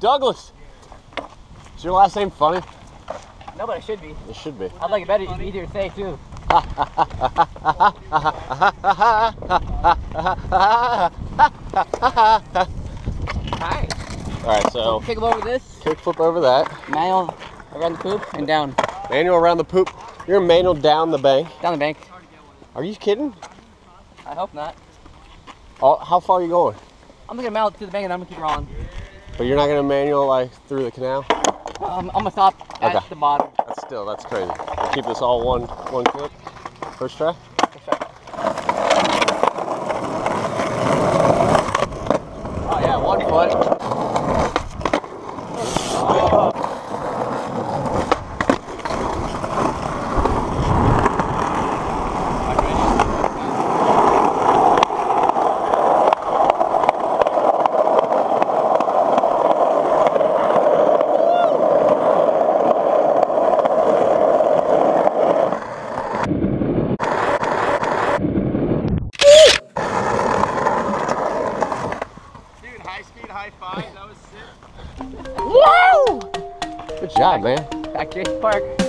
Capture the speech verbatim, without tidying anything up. Douglas, is your last name funny? No, but it should be. It should be. I'd like it better if you could say too. Alright. Alright, so kick over this. Kick flip over that. Manual around the poop and down. Manual around the poop. You're a manual down the bank. Down the bank. Are you kidding? I hope not. Oh, how far are you going? I'm gonna manual through the bank and I'm gonna keep rolling. But you're not gonna manual like through the canal? Um, I'm gonna stop at okay. the bottom. That's still, that's crazy. We'll keep this all one one clip. First try? First try. Oh yeah, one foot. High five, that was sick. Woo! Good job, man. Back Jason Park.